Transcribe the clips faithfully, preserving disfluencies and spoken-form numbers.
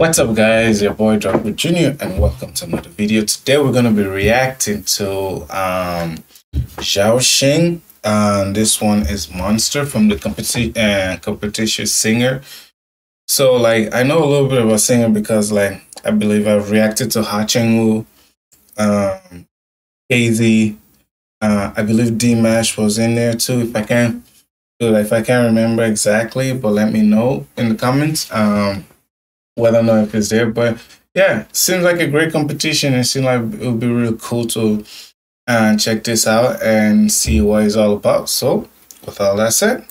What's up guys, your boy Drogbajr Junior and welcome to another video. Today we're going to be reacting to um, Zhou Shen, and this one is Monster from the competi uh, competition Singer. So like I know a little bit about Singer because like I believe I've reacted to Hua Chenyu, um, K Z, uh, I believe Dimash was in there too if I can. Dude, if I can't remember exactly, but let me know in the comments. Um, well, I don't know if it's there, but yeah, seems like a great competition. It seems like it would be really cool to uh, check this out and see what it's all about. So, with all that said,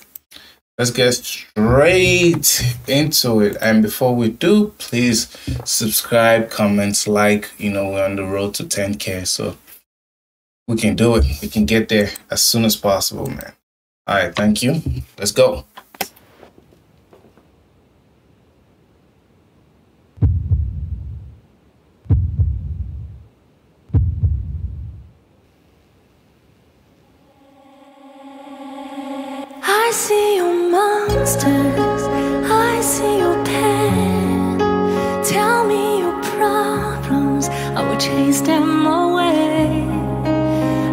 let's get straight into it. And before we do, please subscribe, comments, like. You know, we're on the road to ten K, so we can do it. We can get there as soon as possible, man. All right, thank you. Let's go. I see your monsters. I see your pain. Tell me your problems. I will chase them away.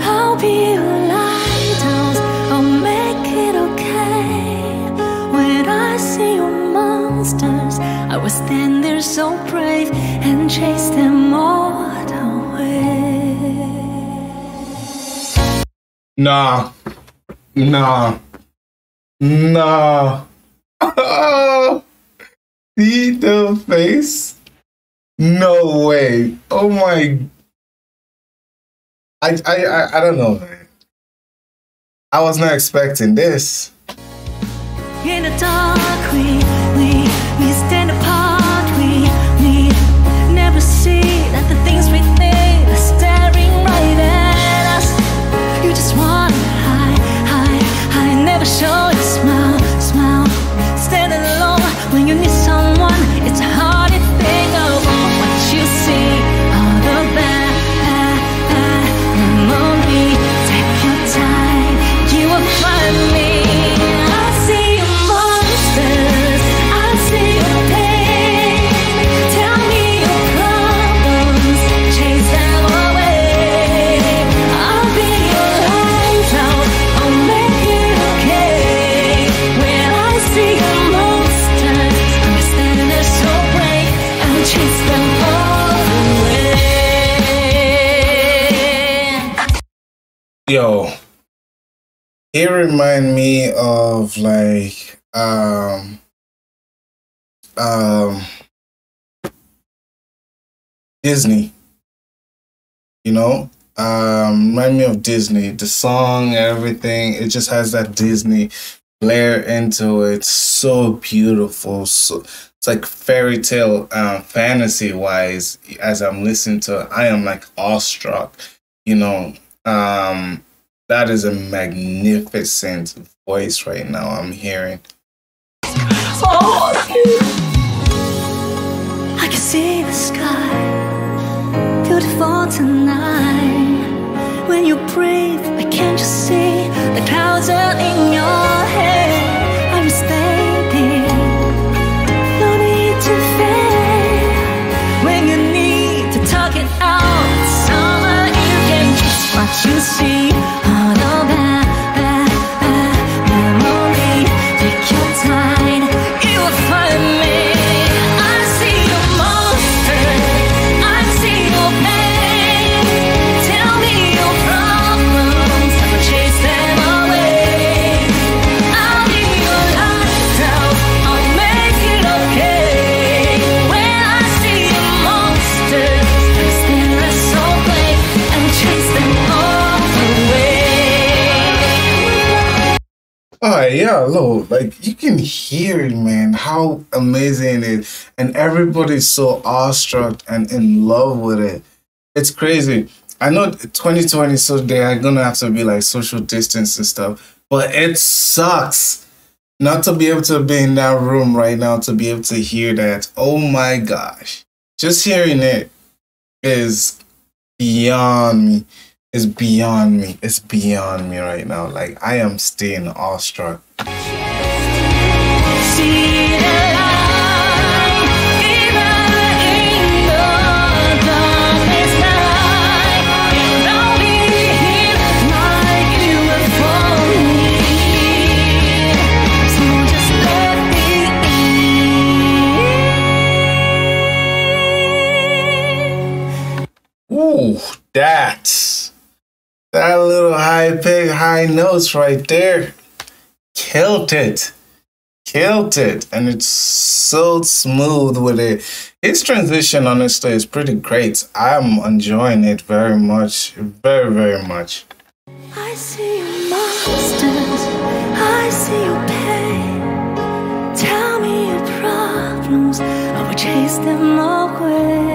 I'll be your lighthouse. I'll make I was standing there so brave and chased them all away. Nah, nah, nah. See the face? No way. Oh my. I, I, I, I don't know, man. I was not expecting this. In the dark, we, we, we stand apart, we, we never see that the things we think are staring right at us. You just wanna hide, hide, hide, never show you smile, smile. Standing alone when you need someone, it's hard to think of what you see. All the bad, bad, bad memories. Take your time, you will find me. Yo, it remind me of like um um Disney, you know, um remind me of Disney, the song, everything. It just has that Disney flair into it. So beautiful. So it's like fairy tale, um fantasy wise. As I'm listening to it, I am like awestruck, you know. Um, that is a magnificent voice right now I'm hearing. Oh, I can see the sky, beautiful tonight. When you breathe, I can't just see the clouds are in your head. I'm steady, no need to fear. When you need to talk it out, it's summer. What you see, all the bad, bad, bad memory. Take your time, you will find me. I see your monster, I see your pain. Tell me your problems, I will chase them away. I'll give you a lighthouse, I'll make it okay. When I see your monsters, I stand there so brave and chase them away. Oh yeah, look, like you can hear it, man, how amazing it is. And everybody's so awestruck and in love with it. It's crazy. I know twenty twenty, so they are gonna have to be like social distance and stuff, but it sucks not to be able to be in that room right now, to be able to hear that. Oh my gosh. Just hearing it is beyond me. It's beyond me. It's beyond me right now. Like, I am staying awestruck. See the light, high big high notes right there. Killed it. Killed it. And it's so smooth with it. His transition, honestly, is pretty great. I'm enjoying it very much. Very, very much. I see your monsters. I see your pain. Tell me your problems. I will chase them away.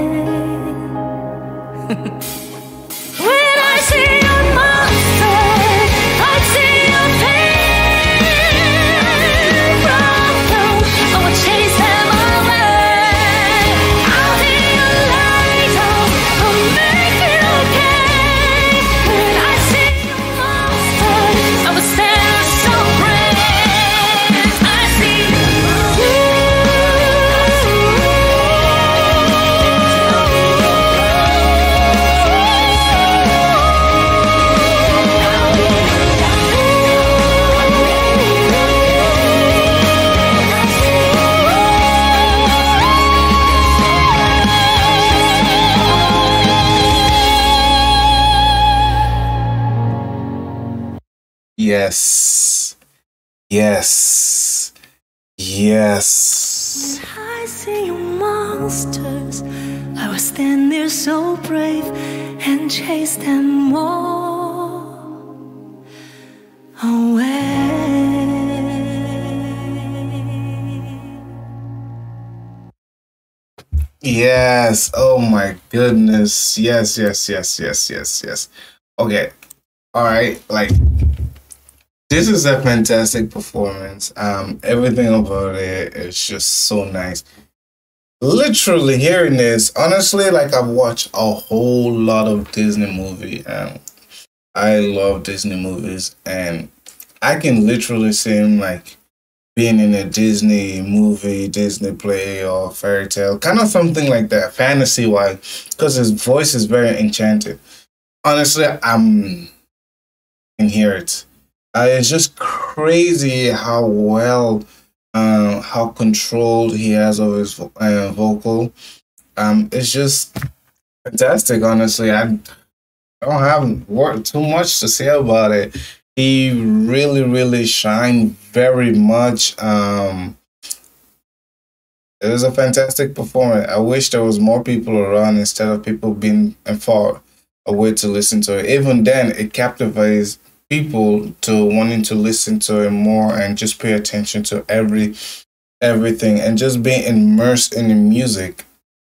Yes, yes, yes. When I see you monsters, I will stand there so brave and chase them all away. Yes, oh my goodness. Yes, yes, yes, yes, yes, yes. Okay, all right, like... this is a fantastic performance. Um, everything about it is just so nice. Literally hearing this, honestly, like I've watched a whole lot of Disney movies. Um, I love Disney movies, and I can literally see him like being in a Disney movie, Disney play, or fairy tale, kind of something like that, fantasy-wise, because his voice is very enchanted. Honestly, I'm can hear it. Uh, it's just crazy how well, um, how controlled he has of his vo uh, vocal. Um, it's just fantastic, honestly. I don't have work too much to say about it. He really, really shined very much. Um, it was a fantastic performance. I wish there was more people around instead of people being far away to listen to it. Even then, it captivates people to wanting to listen to it more and just pay attention to every everything and just being immersed in the music.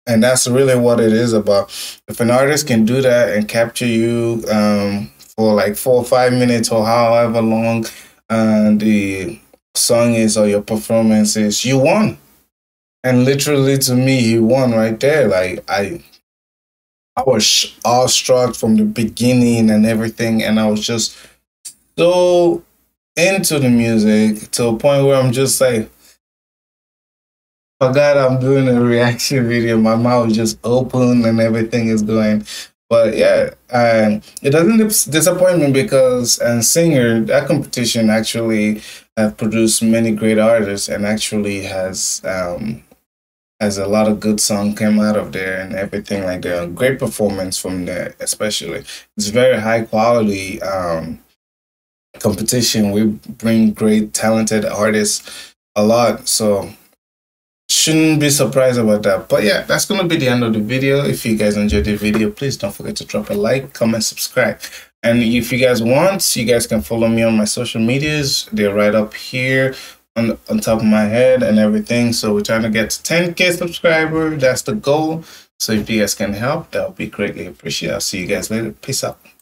And that's really what it is about. If an artist can do that and capture you um, for like four or five minutes or however long uh, the song is or your performance is, you won. And literally to me, he won right there. Like I, I was awestruck from the beginning and everything, and I was just so into the music to a point where I'm just like, forgot I'm doing a reaction video. My mouth is just open and everything is going. But yeah, um, it doesn't disappoint me because and uh, Singer, that competition actually have produced many great artists and actually has um, has a lot of good song came out of there and everything like that. Great performance from there, especially. It's very high quality. Um, competition, we bring great talented artists a lot, so shouldn't be surprised about that. But yeah, that's gonna be the end of the video. If you guys enjoyed the video, please don't forget to drop a like, comment, subscribe, and if you guys want, you guys can follow me on my social medias. They're right up here on, on top of my head and everything. So we're trying to get to ten K subscribers. That's the goal. So if you guys can help, that would be greatly appreciated. I'll see you guys later. Peace out.